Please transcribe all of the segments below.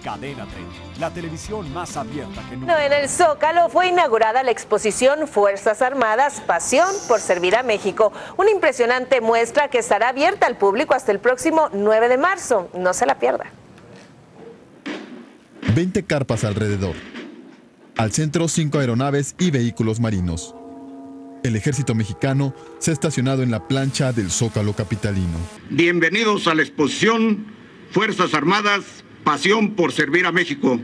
Cadena 30, la televisión más abierta que nunca. En el Zócalo fue inaugurada la exposición Fuerzas Armadas, Pasión por Servir a México. Una impresionante muestra que estará abierta al público hasta el próximo 9 de marzo. No se la pierda. 20 carpas alrededor. Al centro, 5 aeronaves y vehículos marinos. El ejército mexicano se ha estacionado en la plancha del Zócalo capitalino. Bienvenidos a la exposición Fuerzas Armadas, Pasión por Servir a México.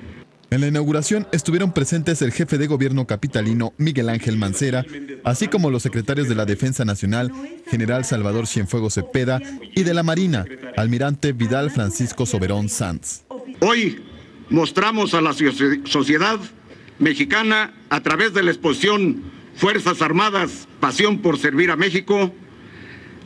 En la inauguración estuvieron presentes el jefe de gobierno capitalino Miguel Ángel Mancera, así como los secretarios de la Defensa Nacional, general Salvador Cienfuegos Cepeda, y de la Marina, almirante Vidal Francisco Soberón Sanz. Hoy mostramos a la sociedad mexicana, a través de la exposición Fuerzas Armadas, Pasión por Servir a México,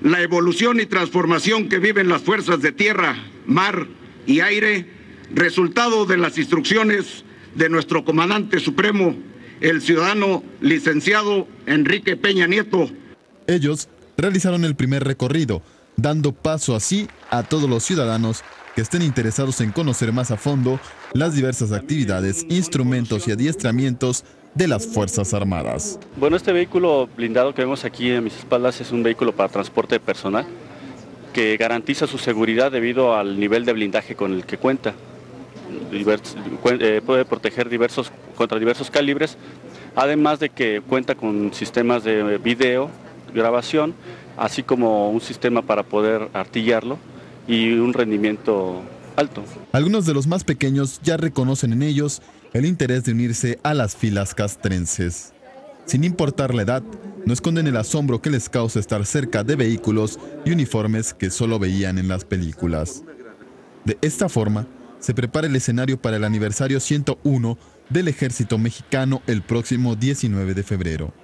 la evolución y transformación que viven las fuerzas de tierra, mar y aire, resultado de las instrucciones de nuestro comandante supremo, el ciudadano licenciado Enrique Peña Nieto. Ellos realizaron el primer recorrido, dando paso así a todos los ciudadanos que estén interesados en conocer más a fondo las diversas actividades, instrumentos y adiestramientos de las Fuerzas Armadas. Bueno, este vehículo blindado que vemos aquí a mis espaldas es un vehículo para transporte de personal que garantiza su seguridad debido al nivel de blindaje con el que cuenta. Puede proteger contra diversos calibres, además de que cuenta con sistemas de video, grabación, así como un sistema para poder artillarlo y un rendimiento alto. Algunos de los más pequeños ya reconocen en ellos el interés de unirse a las filas castrenses. Sin importar la edad, no esconden el asombro que les causa estar cerca de vehículos y uniformes que solo veían en las películas. De esta forma, se prepara el escenario para el aniversario 101 del Ejército Mexicano el próximo 19 de febrero.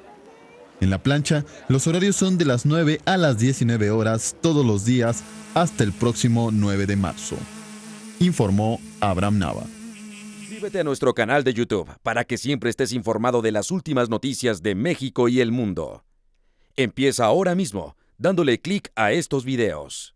En la plancha, los horarios son de las 9 a las 19 horas todos los días hasta el próximo 9 de marzo. Informó Abraham Nava. Suscríbete a nuestro canal de YouTube para que siempre estés informado de las últimas noticias de México y el mundo. Empieza ahora mismo dándole clic a estos videos.